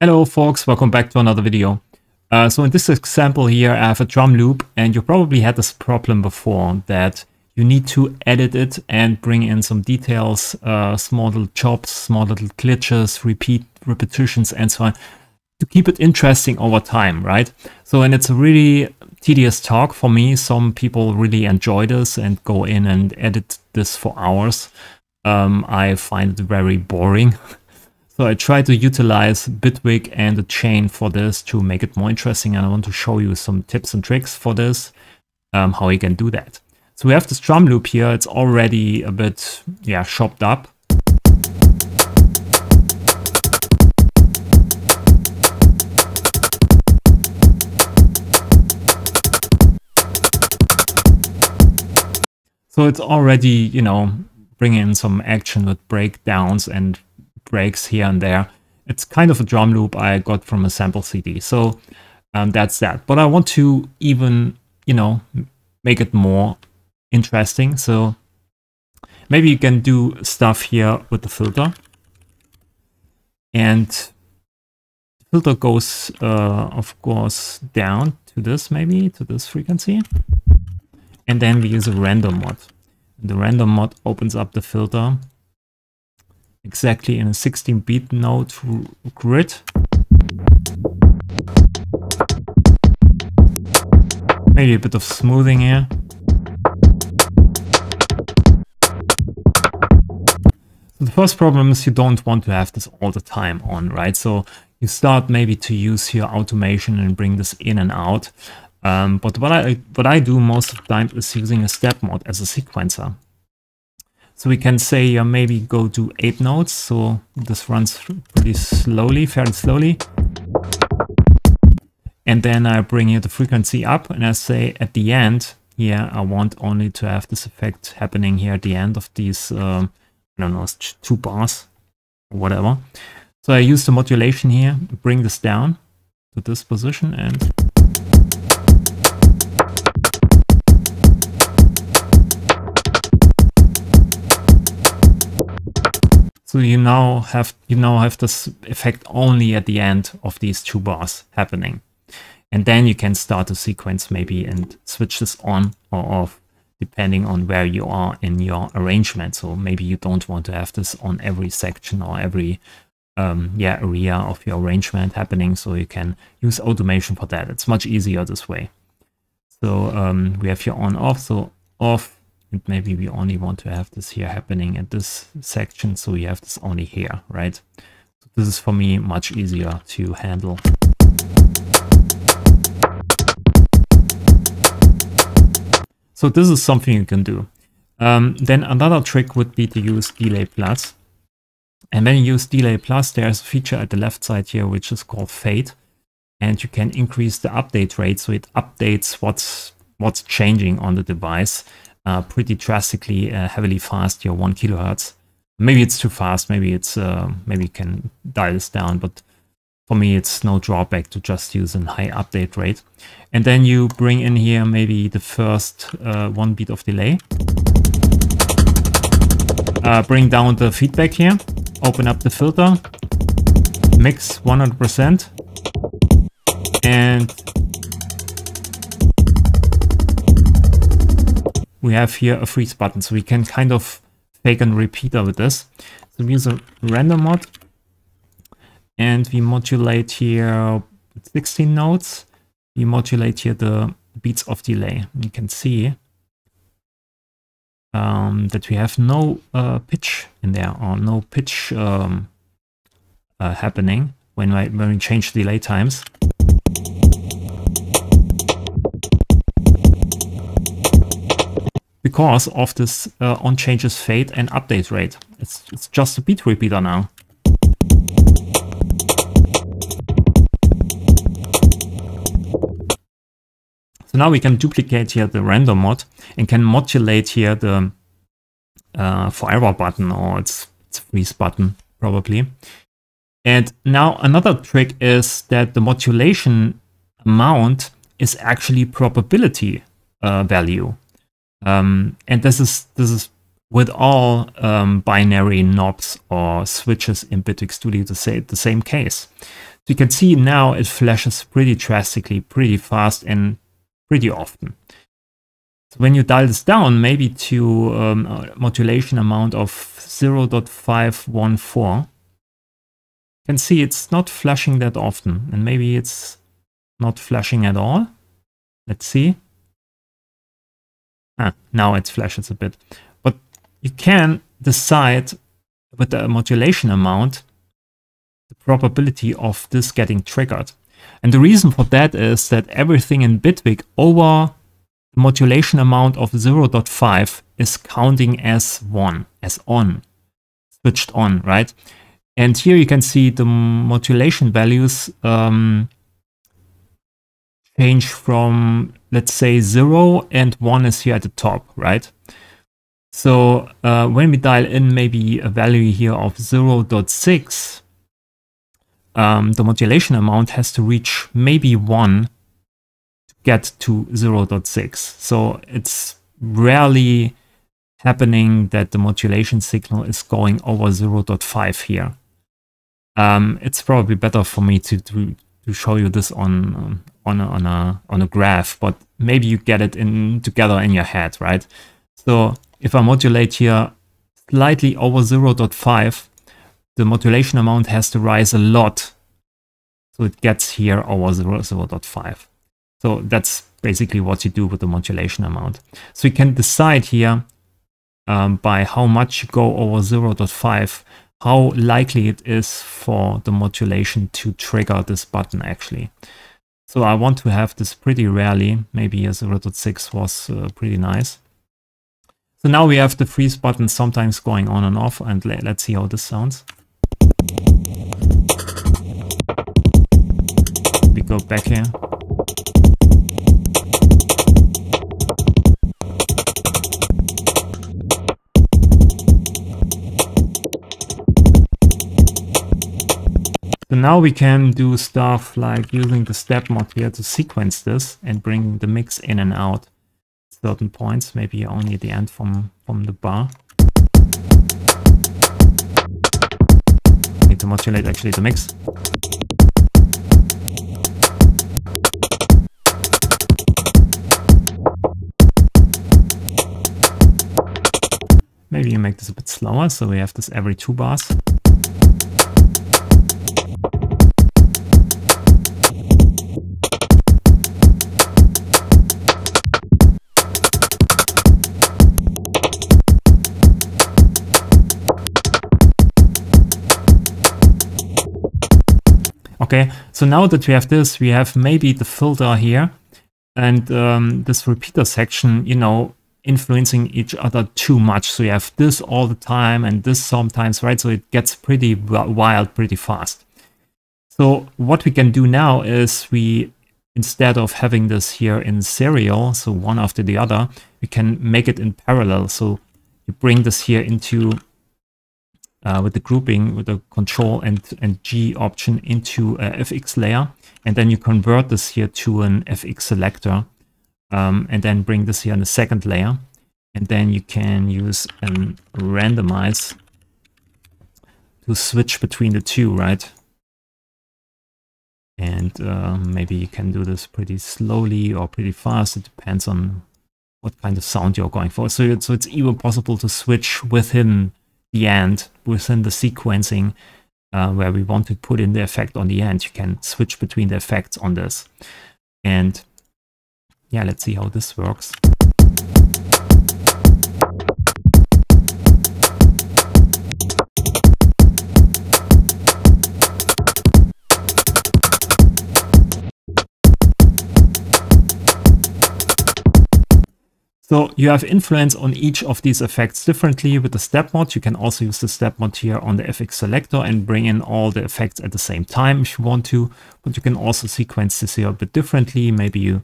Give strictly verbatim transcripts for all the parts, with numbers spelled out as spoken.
Hello folks, welcome back to another video. Uh, so in this example here I have a drum loop, and you probably had this problem before that you need to edit it and bring in some details, uh, small little chops, small little glitches, repeat repetitions and so on to keep it interesting over time, right? So and it's a really tedious talk for me. Some people really enjoy this and go in and edit this for hours. Um, I find it very boring. So I try to utilize Bitwig and the chain for this to make it more interesting, and I want to show you some tips and tricks for this, um, how you can do that. So we have this drum loop here. It's already a bit, yeah, chopped up. So it's already, you know, bringing in some action with breakdowns and breaks here and there. It's kind of a drum loop I got from a sample C D. So um, that's that. But I want to even, you know, make it more interesting. So maybe you can do stuff here with the filter. And the filter goes, uh, of course, down to this, maybe to this frequency. And then we use a random mod. The random mod opens up the filter exactly in a sixteen bit note grid. Maybe a bit of smoothing here. So the first problem is you don't want to have this all the time on, right? So you start maybe to use your automation and bring this in and out. Um, but what I, what I do most of the time is using a step mod as a sequencer. So we can say uh, maybe go to eight notes. So this runs pretty slowly, fairly slowly. And then I bring here the frequency up, and I say at the end, yeah, I want only to have this effect happening here at the end of these, um, I don't know, two bars or whatever. So I use the modulation here, bring this down to this position, and so you now have you now have this effect only at the end of these two bars happening. And then you can start a sequence maybe and switch this on or off depending on where you are in your arrangement. So maybe you don't want to have this on every section or every um, yeah, area of your arrangement happening. So you can use automation for that. It's much easier this way. So um, we have here on off, so off. And maybe we only want to have this here happening at this section, so we have this only here, right? So this is for me much easier to handle. So this is something you can do. Um, then another trick would be to use Delay Plus. And when you use Delay Plus, there's a feature at the left side here which is called Fade. And you can increase the update rate, so it updates what's, what's changing on the device. Uh, pretty drastically, uh, heavily fast here, one kilohertz. Maybe it's too fast. Maybe it's uh, maybe you can dial this down. But for me, it's no drawback to just use a high update rate. And then you bring in here maybe the first uh, one beat of delay. Uh, bring down the feedback here. Open up the filter. Mix one hundred percent. And we have here a freeze button, so we can kind of fake a repeater with this. So we use a random mod, and we modulate here sixteen notes. We modulate here the beats of delay. You can see um, that we have no uh, pitch in there, or no pitch um, uh, happening when we, when we change the delay times. Because of this uh, on changes fade and update rate. It's, it's just a beat repeater now. So now we can duplicate here the random mod and can modulate here the uh, forever button, or it's, it's freeze button probably. And now another trick is that the modulation amount is actually probability uh, value. Um, and this is this is with all um, binary knobs or switches in Bitwig Studio the, sa the same case. So you can see now it flashes pretty drastically, pretty fast, and pretty often. So when you dial this down, maybe to um, a modulation amount of zero point five one four, you can see it's not flashing that often, and maybe it's not flashing at all. Let's see. Ah, now it flashes a bit. But you can decide with the modulation amount the probability of this getting triggered. And the reason for that is that everything in Bitwig over the modulation amount of zero point five is counting as one, as on, switched on, right? And here you can see the modulation values um, change from, let's say, zero and one is here at the top, right? So uh, when we dial in maybe a value here of zero point six, um, the modulation amount has to reach maybe one to get to zero point six. So it's rarely happening that the modulation signal is going over zero point five here. Um, it's probably better for me to, to, to show you this on, um, on, a, on, a, on a graph, but maybe you get it in together in your head, right? So if I modulate here slightly over zero point five, the modulation amount has to rise a lot. So it gets here over zero point five. So that's basically what you do with the modulation amount. So you can decide here um, by how much you go over zero point five, how likely it is for the modulation to trigger this button actually. So I want to have this pretty rarely. Maybe zero point six was uh, pretty nice. So now we have the freeze button sometimes going on and off, and le let's see how this sounds. We go back here. So now we can do stuff like using the step mod here to sequence this and bring the mix in and out. Certain points, maybe only at the end from, from the bar. Need to modulate actually the mix. Maybe you make this a bit slower, so we have this every two bars. Okay, so now that we have this, we have maybe the filter here and um, this repeater section, you know, influencing each other too much. So you have this all the time and this sometimes, right? So it gets pretty wild pretty fast. So what we can do now is we, instead of having this here in serial, so one after the other, we can make it in parallel. So you bring this here into Uh, with the grouping, with the control and, and G option into a F X layer. And then you convert this here to an F X selector um, and then bring this here in the second layer. And then you can use um, randomize to switch between the two, right? And uh, maybe you can do this pretty slowly or pretty fast. It depends on what kind of sound you're going for. So, so it's even possible to switch within the end, within the sequencing uh, where we want to put in the effect on the end. You can switch between the effects on this. And yeah, let's see how this works. So you have influence on each of these effects differently with the step mod. You can also use the step mod here on the F X selector and bring in all the effects at the same time if you want to. But you can also sequence this here a bit differently. Maybe you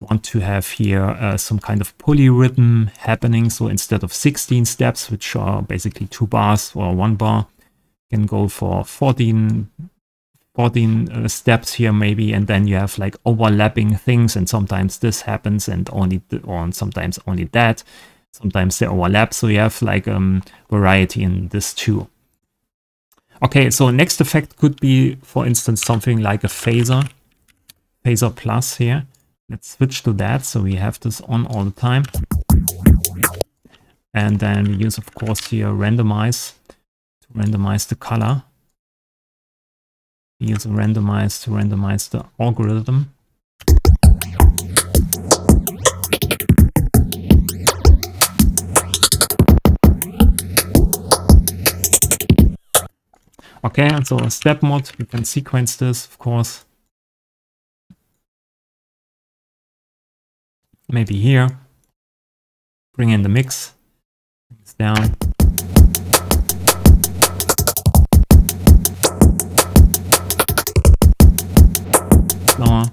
want to have here uh, some kind of pulley rhythm happening. So instead of sixteen steps, which are basically two bars or one bar, you can go for fourteen, fourteen uh, steps here maybe, and then you have like overlapping things, and sometimes this happens and only th or sometimes only that. Sometimes they overlap, so you have like um, variety in this too. Okay, so next effect could be, for instance, something like a phaser, phaser plus here. Let's switch to that, so we have this on all the time. And then we use, of course, here randomize to randomize the color. We use randomize to randomize the algorithm. Okay, and so a step mod, we can sequence this, of course. Maybe here. Bring in the mix. Bring this down. Lower.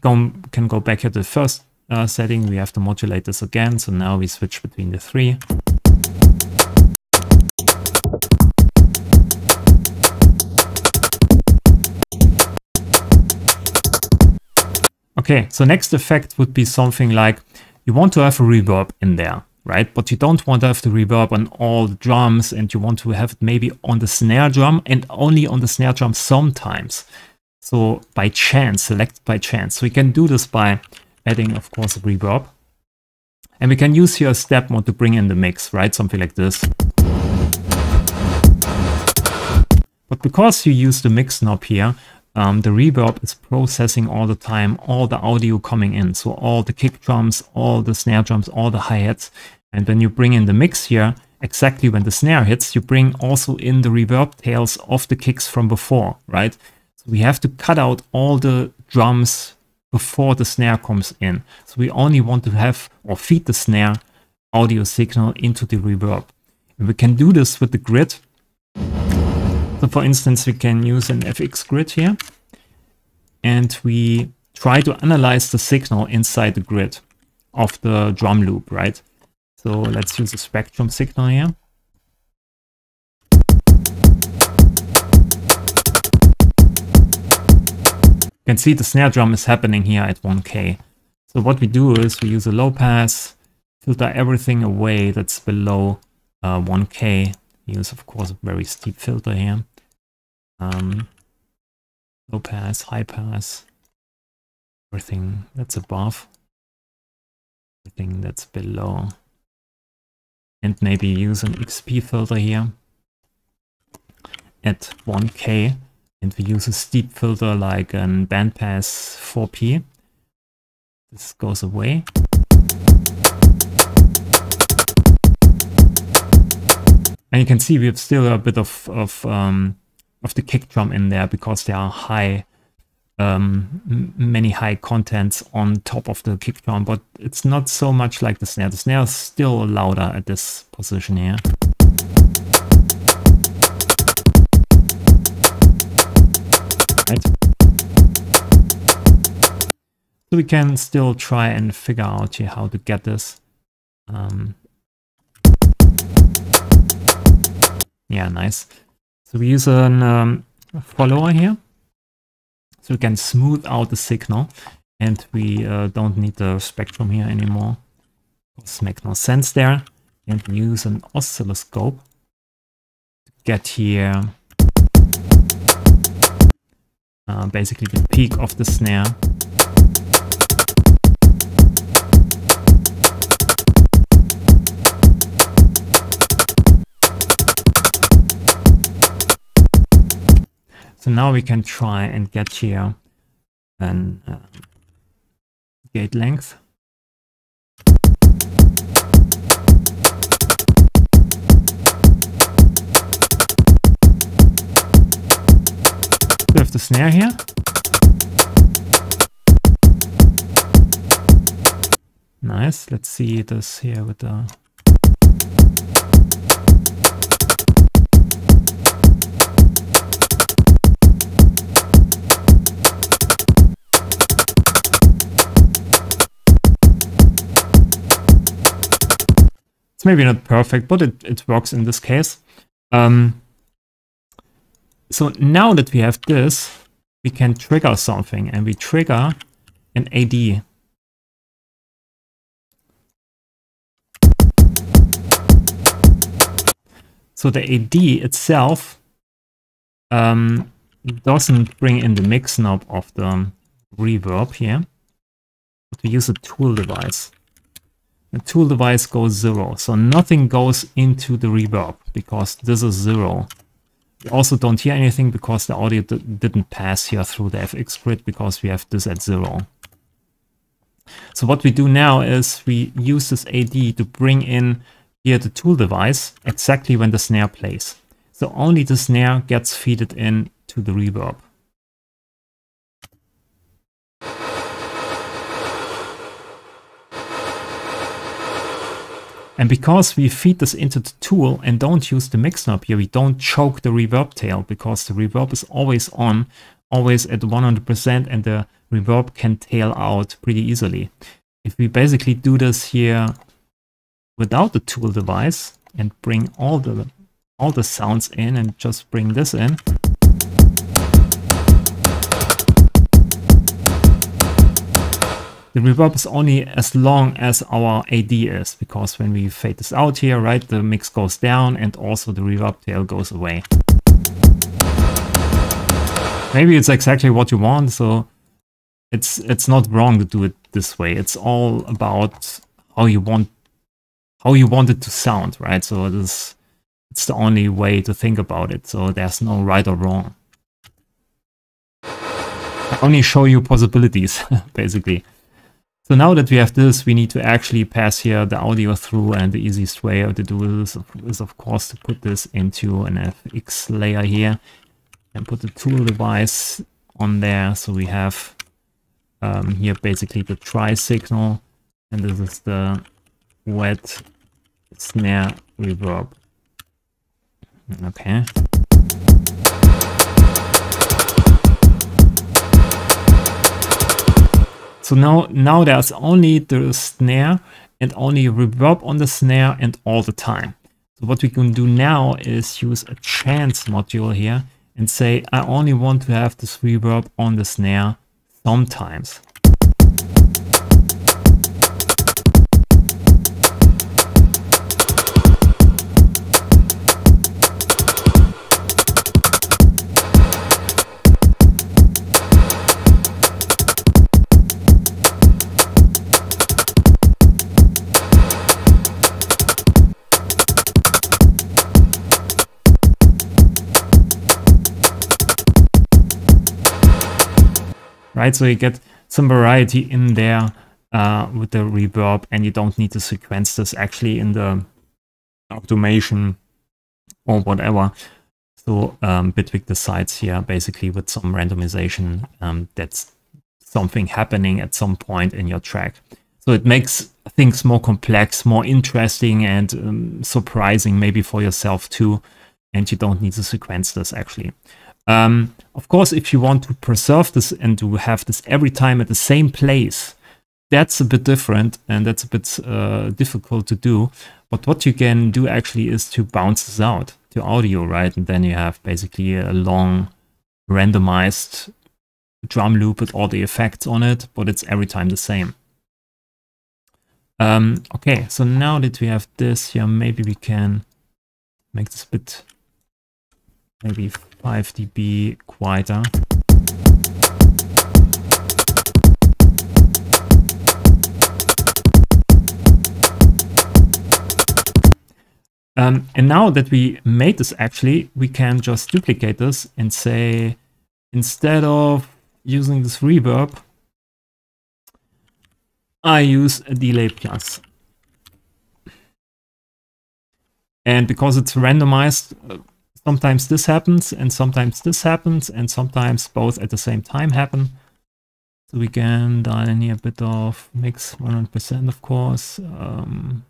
Go, can go back here to the first uh, setting. We have to modulate this again. So now we switch between the three. Okay, so next effect would be something like, you want to have a reverb in there, right? But you don't want to have the reverb on all the drums, and you want to have it maybe on the snare drum and only on the snare drum sometimes. So by chance, select by chance. So we can do this by adding, of course, a reverb. And we can use here a step mod to bring in the mix, right? Something like this. But because you use the mix knob here, Um, the reverb is processing all the time, all the audio coming in. So all the kick drums, all the snare drums, all the hi-hats. And when you bring in the mix here, exactly when the snare hits, you bring also in the reverb tails of the kicks from before, right? So we have to cut out all the drums before the snare comes in. So we only want to have or feed the snare audio signal into the reverb. And we can do this with the grid. So for instance, we can use an F X grid here, and we try to analyze the signal inside the grid of the drum loop, right? So let's use a spectrum signal here. You can see the snare drum is happening here at one K. So what we do is we use a low pass, filter everything away that's below uh, one K. Use, of course, a very steep filter here. Um, low pass, high pass, everything that's above, everything that's below. And maybe use an X P filter here at one K. And we use a steep filter like a bandpass four P. This goes away. And you can see we have still a bit of of, um, of the kick drum in there, because there are high, um, many high contents on top of the kick drum, but it's not so much like the snare. The snare is still louder at this position here. Right. So we can still try and figure out here how to get this. Um, Yeah, nice. So we use a um, follower here, so we can smooth out the signal, and we uh, don't need the spectrum here anymore. This makes no sense there. And we use an oscilloscope to get here uh, basically the peak of the snare. So now we can try and get here an uh, gate length. We have the snare here. Nice. Let's see this here with the It's maybe not perfect, but it, it works in this case. Um, so now that we have this, we can trigger something, and we trigger an A D. So the A D itself um, doesn't bring in the mix knob of the reverb here. To use a tool device. The tool device goes zero, so nothing goes into the reverb because this is zero. You also don't hear anything because the audio didn't pass here through the F X grid because we have this at zero. So what we do now is we use this A D to bring in here the tool device exactly when the snare plays. So only the snare gets fed in to the reverb. And because we feed this into the tool and don't use the mix knob here, we don't choke the reverb tail because the reverb is always on, always at one hundred percent, and the reverb can tail out pretty easily. If we basically do this here without the tool device and bring all the, all the sounds in and just bring this in, the reverb is only as long as our A D is, because when we fade this out here, right, the mix goes down and also the reverb tail goes away. Maybe it's exactly what you want, so it's it's not wrong to do it this way. It's all about how you want how you want it to sound, right? So this it's the only way to think about it. So there's no right or wrong. I only show you possibilities, basically. So now that we have this, we need to actually pass here the audio through, and the easiest way to do this is, of course, to put this into an F X layer here and put the tool device on there. So we have um, here basically the tri signal, and this is the wet snare reverb. Okay. So now, now there's only the snare and only reverb on the snare and all the time. So what we can do now is use a chance module here and say, I only want to have this reverb on the snare sometimes. Right, so you get some variety in there uh, with the reverb, and you don't need to sequence this actually in the automation or whatever. So um, Bitwig decides here basically with some randomization um, that's something happening at some point in your track. So it makes things more complex, more interesting, and um, surprising maybe for yourself too. And you don't need to sequence this actually. Um, of course, if you want to preserve this and to have this every time at the same place, that's a bit different, and that's a bit uh, difficult to do. But what you can do actually is to bounce this out to audio, right? And then you have basically a long randomized drum loop with all the effects on it, but it's every time the same. Um, okay, so now that we have this here, maybe we can make this a bit, maybe five D B quieter. Um, and now that we made this actually, we can just duplicate this and say, instead of using this reverb, I use a Delay Plus. And because it's randomized, uh, sometimes this happens, and sometimes this happens, and sometimes both at the same time happen. So we can dial in here a bit of mix one hundred percent, of course. Um,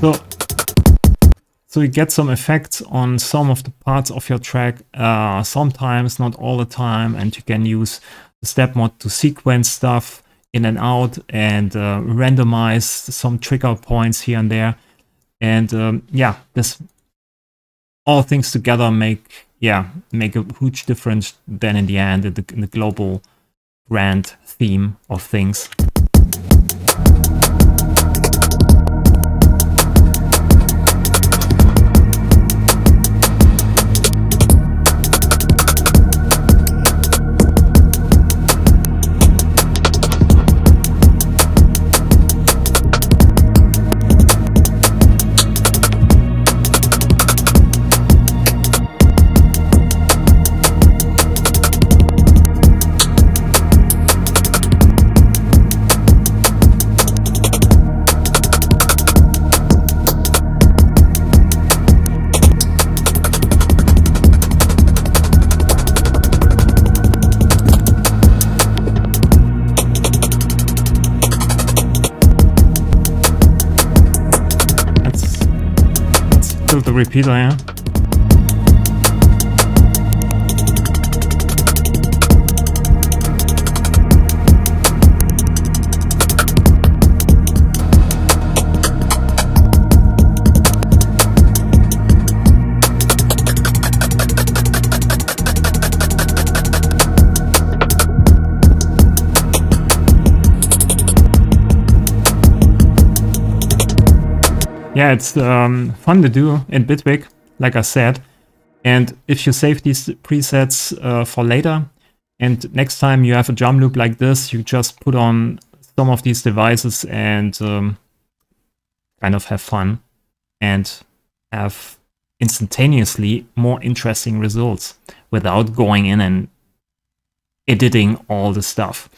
So, so you get some effects on some of the parts of your track, uh, sometimes, not all the time, and you can use the step mod to sequence stuff in and out and uh, randomize some trigger points here and there. And um, yeah, this all things together make yeah make a huge difference then in the end in the, in the global grand theme of things. The repeater, yeah. Yeah, it's um, fun to do in Bitwig, like I said. And if you save these presets uh, for later, and next time you have a drum loop like this, you just put on some of these devices and um, kind of have fun and have instantaneously more interesting results without going in and editing all the stuff.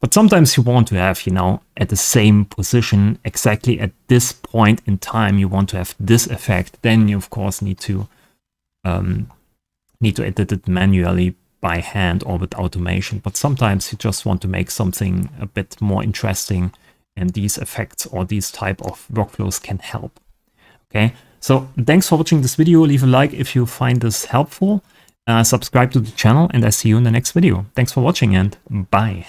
But sometimes you want to have, you know, at the same position, exactly at this point in time, you want to have this effect. Then you, of course, need to um, need to edit it manually by hand or with automation. But sometimes you just want to make something a bit more interesting, and these effects or these type of workflows can help. Okay, so thanks for watching this video. Leave a like if you find this helpful. Uh, subscribe to the channel, and I see you in the next video. Thanks for watching, and bye.